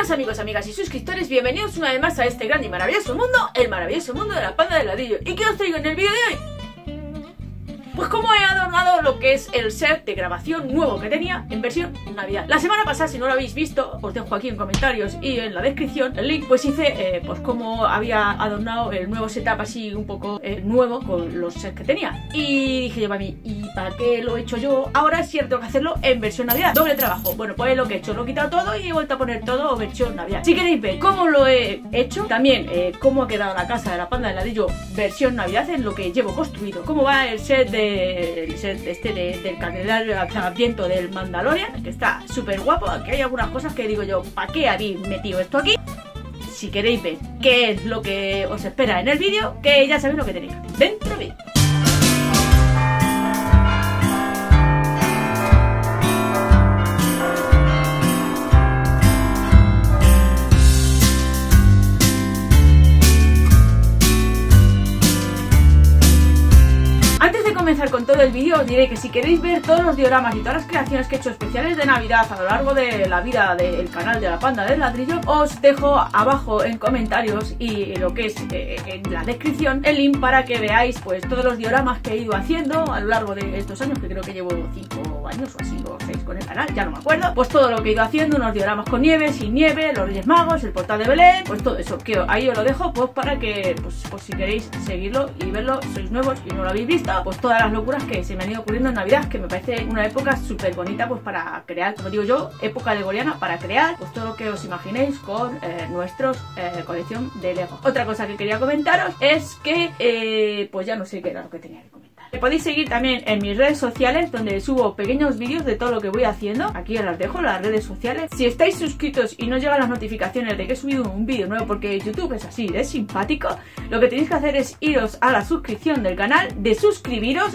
Buenas amigos, amigas y suscriptores, bienvenidos una vez más a este grande y maravilloso mundo, el maravilloso mundo de la panda de ladrillo. ¿Y qué os traigo en el vídeo de hoy? Pues como he adornado lo que es el set de grabación nuevo que tenía en versión navidad. La semana pasada, si no lo habéis visto, os dejo aquí en comentarios y en la descripción el link, pues hice pues como había adornado el nuevo setup así un poco nuevo con los sets que tenía. Y dije yo para mí, ¿y para qué lo he hecho yo? Ahora sí tengo que hacerlo en versión navidad. Doble trabajo. Bueno, pues lo que he hecho, lo he quitado todo y he vuelto a poner todo versión navidad. Si queréis ver cómo lo he hecho, también cómo ha quedado la casa de la panda de ladrillo versión navidad, es lo que llevo construido, cómo va el set del calendario del Mandalorian, que está súper guapo, aunque hay algunas cosas que digo yo, ¿para qué habéis metido esto aquí? Si queréis ver qué es lo que os espera en el vídeo, que ya sabéis lo que tenéis dentro de mí. Con todo el vídeo os diré que si queréis ver todos los dioramas y todas las creaciones que he hecho especiales de navidad a lo largo de la vida del canal de la panda del ladrillo, os dejo abajo en comentarios y lo que es en la descripción el link para que veáis pues todos los dioramas que he ido haciendo a lo largo de estos años, que creo que llevo 5 años o así o 6 con el canal, ya no me acuerdo, pues todo lo que he ido haciendo, unos dioramas con nieve, sin nieve, los Reyes Magos, el portal de Belén, pues todo eso, que ahí os lo dejo pues para que pues si queréis seguirlo y verlo, sois nuevos y no lo habéis visto, pues todas las locuras que se me han ido ocurriendo en navidad, que me parece una época súper bonita pues para crear, como digo yo, época gregoriana para crear pues todo lo que os imaginéis con nuestros colección de Lego. Otra cosa que quería comentaros es que pues ya no sé qué era lo que tenía que comentar. Me podéis seguir también en mis redes sociales, donde subo pequeños vídeos de todo lo que voy haciendo. Aquí os las dejo, las redes sociales. Si estáis suscritos y no llegan las notificaciones de que he subido un vídeo nuevo, porque YouTube es así, es simpático, lo que tenéis que hacer es iros a la suscripción del canal, de suscribiros,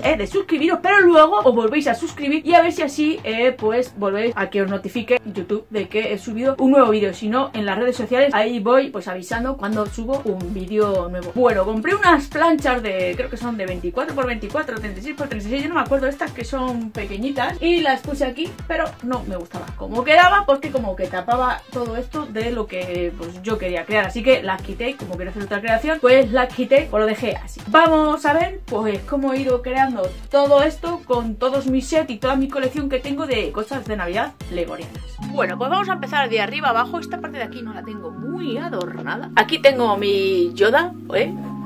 pero luego os volvéis a suscribir y a ver si así pues volvéis a que os notifique YouTube de que he subido un nuevo vídeo. Si no, en las redes sociales ahí voy pues avisando cuando subo un vídeo nuevo. Bueno, compré unas planchas de, creo que son de 24×24, 36×36, yo no me acuerdo, estas que son pequeñitas, y las puse aquí, pero no me gustaba como quedaba, porque como que tapaba todo esto de lo que pues yo quería crear, así que las quité. Como quiero hacer otra creación, pues las quité o lo dejé así. Vamos a ver pues cómo he ido creando todo esto con todos mis sets y toda mi colección que tengo de cosas de navidad legorianas. Bueno, pues vamos a empezar de arriba abajo. Esta parte de aquí no la tengo muy adornada. Aquí tengo mi Yoda,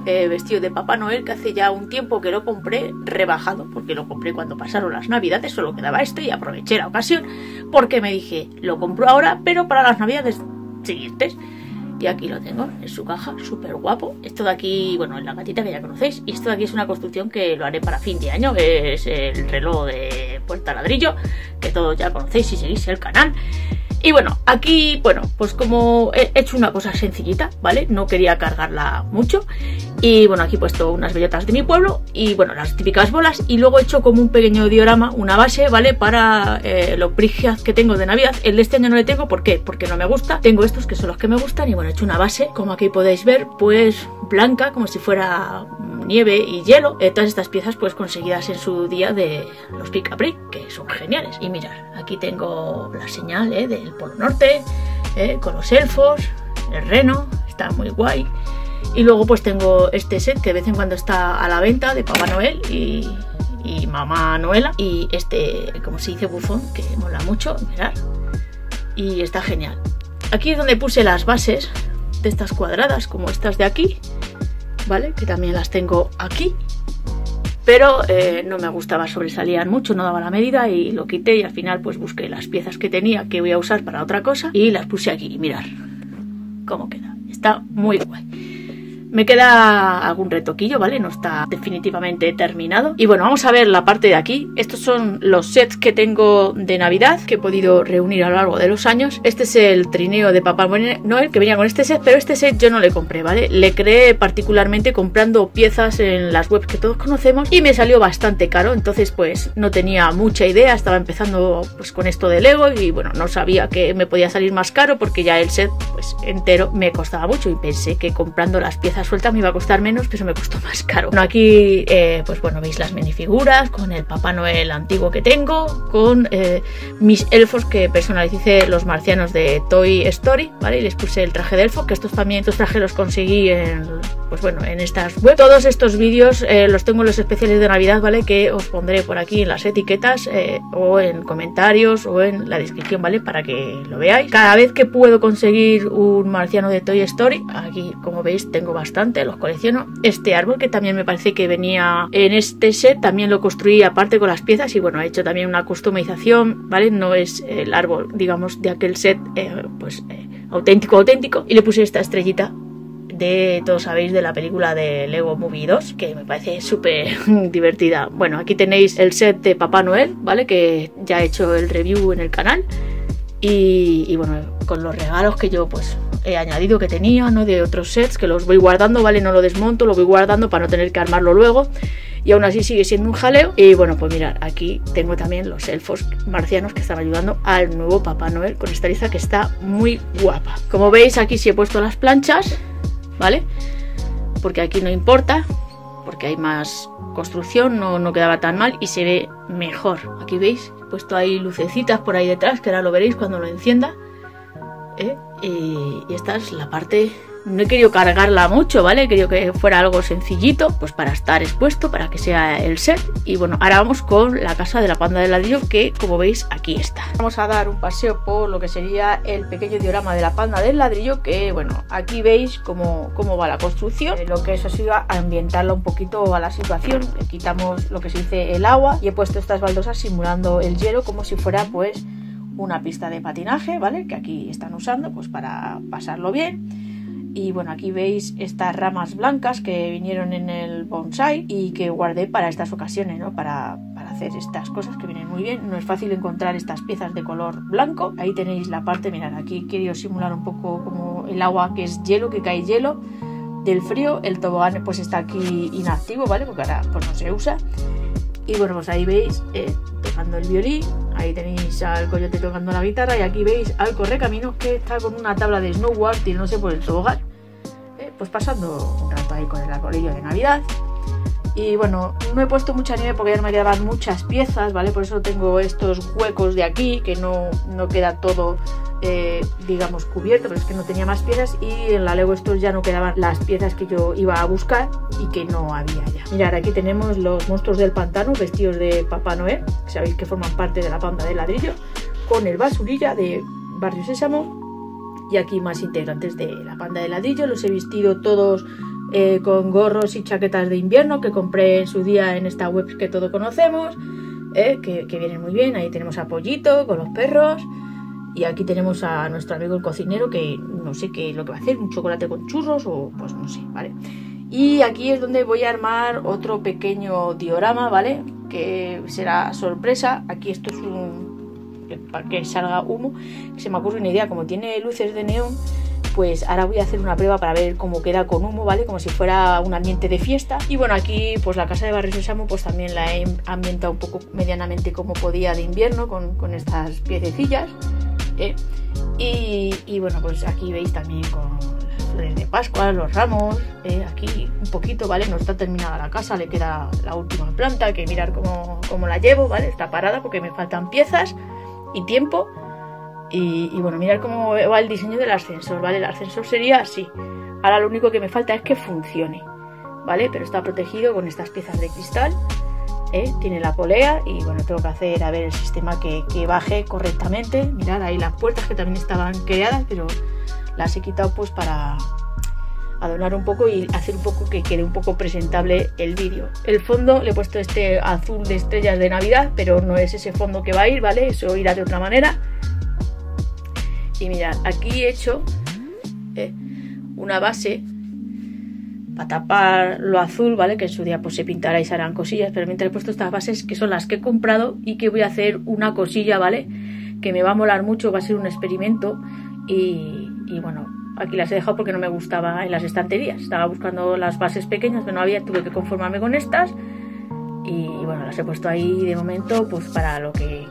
vestido de Papá Noel, que hace ya un tiempo que lo compré rebajado, porque lo compré cuando pasaron las navidades, solo quedaba este y aproveché la ocasión porque me dije, lo compro ahora pero para las navidades siguientes. Y aquí lo tengo en su caja, súper guapo. Esto de aquí, bueno, es la gatita que ya conocéis, y esto de aquí es una construcción que lo haré para fin de año, que es el reloj de puerta ladrillo, que todos ya conocéis si seguís el canal. Y bueno, aquí, bueno, pues como he hecho una cosa sencillita, ¿vale? No quería cargarla mucho. Y bueno, aquí he puesto unas bellotas de mi pueblo y bueno, las típicas bolas. Y luego he hecho como un pequeño diorama, una base, ¿vale? Para los brigas que tengo de navidad. El de este año no le tengo, ¿por qué? Porque no me gusta. Tengo estos que son los que me gustan y bueno, he hecho una base, como aquí podéis ver, pues blanca, como si fuera nieve y hielo. Todas estas piezas pues conseguidas en su día de los Picabric, que son geniales. Y mirad, aquí tengo la señal de el Polo Norte, con los elfos, el reno, está muy guay. Y luego pues tengo este set que de vez en cuando está a la venta, de Papá Noel y Mamá Noela, y este, como se dice, bufón, que mola mucho, mirad, y está genial. Aquí es donde puse las bases de estas cuadradas, como estas de aquí, ¿vale? Que también las tengo aquí. Pero no me gustaba, sobresalían mucho, no daba la medida y lo quité, y al final pues busqué las piezas que tenía que voy a usar para otra cosa y las puse aquí. Y mirad cómo queda, está muy guay. Me queda algún retoquillo, ¿vale? No está definitivamente terminado. Y bueno, vamos a ver la parte de aquí. Estos son los sets que tengo de navidad, que he podido reunir a lo largo de los años. Este es el trineo de Papá Noel, que venía con este set, pero este set yo no le compré, ¿vale? Le creé particularmente comprando piezas en las webs que todos conocemos y me salió bastante caro. Entonces pues no tenía mucha idea, estaba empezando pues con esto de Lego y bueno, no sabía que me podía salir más caro, porque ya el set pues entero me costaba mucho y pensé que comprando las piezas piezas sueltas me iba a costar menos, pero me costó más caro. Bueno, aquí pues bueno, veis las minifiguras con el Papá Noel antiguo que tengo, con mis elfos que personalicé, los marcianos de Toy Story, ¿vale? Y les puse el traje de elfo, que estos también, estos trajes los conseguí en, pues bueno, en estas webs. Todos estos vídeos los tengo en los especiales de Navidad, ¿vale? Que os pondré por aquí en las etiquetas o en comentarios o en la descripción, ¿vale? Para que lo veáis. Cada vez que puedo conseguir un marciano de Toy Story, aquí como veis tengo bastante, los colecciono. Este árbol que también me parece que venía en este set, también lo construí aparte con las piezas y bueno, he hecho también una customización, ¿vale? No es el árbol, digamos, de aquel set, pues auténtico. Y le puse esta estrellita de, todos sabéis, de la película de Lego Movie 2, que me parece súper divertida. Bueno, aquí tenéis el set de Papá Noel, ¿vale? Que ya he hecho el review en el canal. Y bueno, con los regalos que yo pues he añadido que tenía, ¿no? De otros sets, que los voy guardando, ¿vale? No lo desmonto, lo voy guardando para no tener que armarlo luego. Y aún así sigue siendo un jaleo. Y bueno, pues mirad, aquí tengo también los elfos marcianos que están ayudando al nuevo Papá Noel con esta lista que está muy guapa. Como veis, aquí sí he puesto las planchas, ¿vale? Porque aquí no importa, porque hay más construcción, no quedaba tan mal y se ve mejor. Aquí veis, he puesto ahí lucecitas por ahí detrás, que ahora lo veréis cuando lo encienda, ¿eh? Y esta es la parte... No he querido cargarla mucho, ¿vale? He querido que fuera algo sencillito, pues para estar expuesto, para que sea el set. Y bueno, ahora vamos con la casa de la panda de ladrillo, que como veis aquí está. Vamos a dar un paseo por lo que sería el pequeño diorama de la panda del ladrillo, que bueno, aquí veis cómo va la construcción. Lo que eso ha sido ambientarla un poquito a la situación. Le quitamos lo que se dice el agua y he puesto estas baldosas simulando el hielo como si fuera pues una pista de patinaje, ¿vale? Que aquí están usando pues para pasarlo bien. Y bueno, aquí veis estas ramas blancas que vinieron en el bonsai y que guardé para estas ocasiones, ¿no? Para hacer estas cosas que vienen muy bien. No es fácil encontrar estas piezas de color blanco. Ahí tenéis la parte, mirad, aquí he querido simular un poco como el agua, que es hielo, que cae hielo del frío. El tobogán pues está aquí inactivo, ¿vale? Porque ahora pues no se usa. Y bueno, pues ahí veis tocando el violín, ahí tenéis al coyote tocando la guitarra y aquí veis al correcaminos que está con una tabla de snowboard y no sé, por el tobogán, pues pasando un rato ahí con el arbolillo de Navidad. Y bueno, no he puesto mucha nieve porque ya me quedaban muchas piezas, ¿vale? Por eso tengo estos huecos de aquí, que no queda todo, digamos, cubierto, pero es que no tenía más piezas y en la Lego Store ya no quedaban las piezas que yo iba a buscar y que no había ya. Mirad, aquí tenemos los monstruos del pantano vestidos de Papá Noel, que sabéis que forman parte de la panda de ladrillo, con el basurilla de Barrio Sésamo y aquí más integrantes de la panda de ladrillo. Los he vestido todos con gorros y chaquetas de invierno que compré en su día en esta web que todos conocemos, que vienen muy bien. Ahí tenemos a Pollito con los perros y aquí tenemos a nuestro amigo el cocinero, que no sé qué es lo que va a hacer, un chocolate con churros o pues no sé, ¿vale? Y aquí es donde voy a armar otro pequeño diorama, ¿vale? Que será sorpresa. Aquí esto es para que salga humo, se me ocurre una idea, como tiene luces de neón, pues ahora voy a hacer una prueba para ver cómo queda con humo, ¿vale? Como si fuera un ambiente de fiesta. Y bueno, aquí pues la casa de Barrio Sésamo pues también la he ambientado un poco medianamente como podía de invierno con estas piececillas, ¿eh? Y bueno, pues aquí veis también con las flores de Pascua, los ramos, aquí un poquito, ¿vale? No está terminada la casa, le queda la última planta, hay que mirar cómo la llevo, ¿vale? Está parada porque me faltan piezas y tiempo. Y bueno, mirad cómo va el diseño del ascensor, ¿vale? El ascensor sería así. Ahora lo único que me falta es que funcione, ¿vale? Pero está protegido con estas piezas de cristal, ¿eh? Tiene la polea y bueno, tengo que hacer a ver el sistema que baje correctamente. Mirad ahí las puertas que también estaban creadas, pero las he quitado pues para adornar un poco y hacer un poco que quede un poco presentable el vídeo. El fondo le he puesto este azul de estrellas de Navidad, pero no es ese fondo que va a ir, ¿vale? Eso irá de otra manera. Y mirad, aquí he hecho una base para tapar lo azul, ¿vale? Que en su día pues se pintará y se harán cosillas, pero mientras he puesto estas bases que son las que he comprado y que voy a hacer una cosilla, ¿vale? Que me va a molar mucho, va a ser un experimento y bueno, aquí las he dejado porque no me gustaba en las estanterías. Estaba buscando las bases pequeñas, pero no había, tuve que conformarme con estas y bueno, las he puesto ahí de momento pues para lo que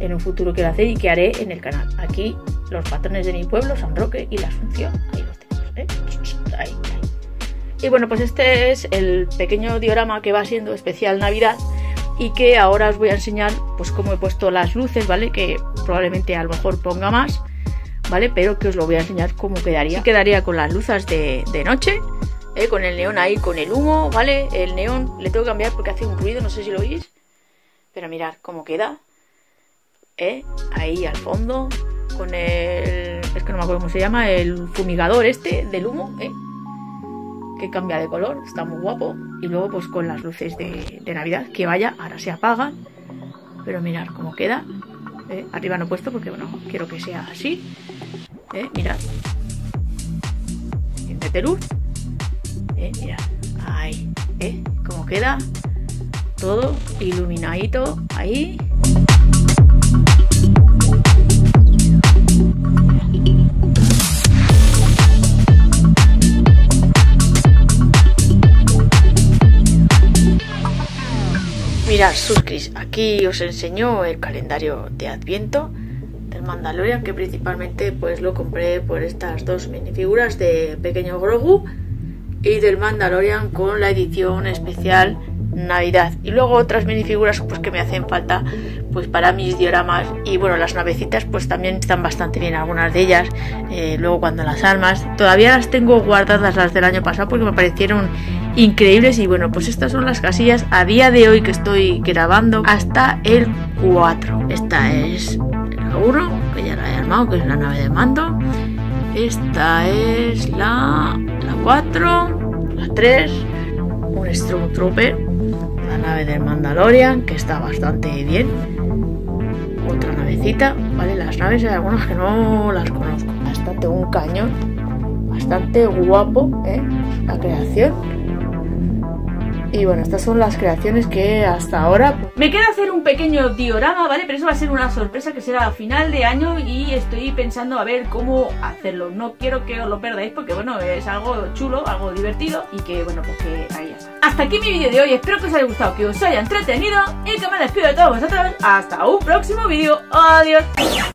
en un futuro quiero hacer y que haré en el canal. Aquí los patrones de mi pueblo, San Roque y la Asunción, ahí los tenemos, ¿eh? Ahí. Y bueno, pues este es el pequeño diorama que va siendo especial Navidad y que ahora os voy a enseñar pues cómo he puesto las luces, ¿vale? Que probablemente a lo mejor ponga más, ¿vale? Pero que os lo voy a enseñar cómo quedaría. Sí quedaría con las luces de noche, con el neón ahí, con el humo, ¿vale? El neón le tengo que cambiar porque hace un ruido, no sé si lo oís, pero mirad cómo queda, ahí al fondo, con el... es que no me acuerdo cómo se llama, el fumigador este del humo, que cambia de color, está muy guapo. Y luego pues con las luces de Navidad, que vaya, ahora se apagan, pero mirad cómo queda, arriba no he puesto porque bueno, quiero que sea así, mirad, enciende luz. Mira, ahí, cómo queda todo iluminadito, ahí. Mirad, suscris, aquí os enseño el calendario de Adviento del Mandalorian, que principalmente pues lo compré por estas dos minifiguras de pequeño Grogu y del Mandalorian con la edición especial Navidad, y luego otras minifiguras pues que me hacen falta pues para mis dioramas. Y bueno, las navecitas pues también están bastante bien algunas de ellas, luego cuando las armas, todavía las tengo guardadas las del año pasado porque me parecieron increíbles. Y bueno, pues estas son las casillas a día de hoy que estoy grabando hasta el 4. Esta es la 1, que ya la he armado, que es la nave de mando. Esta es la 4, la 3, un Stormtrooper, la nave del Mandalorian, que está bastante bien, otra navecita, vale, las naves hay algunas que no las conozco, bastante un cañón, bastante guapo, la creación. Y bueno, estas son las creaciones que hasta ahora... Me queda hacer un pequeño diorama, ¿vale? Pero eso va a ser una sorpresa que será a final de año y estoy pensando a ver cómo hacerlo. No quiero que os lo perdáis porque, bueno, es algo chulo, algo divertido y que, bueno, pues que ahí está. Hasta aquí mi vídeo de hoy. Espero que os haya gustado, que os haya entretenido y que me despido de todos vosotros. Hasta un próximo vídeo. Adiós.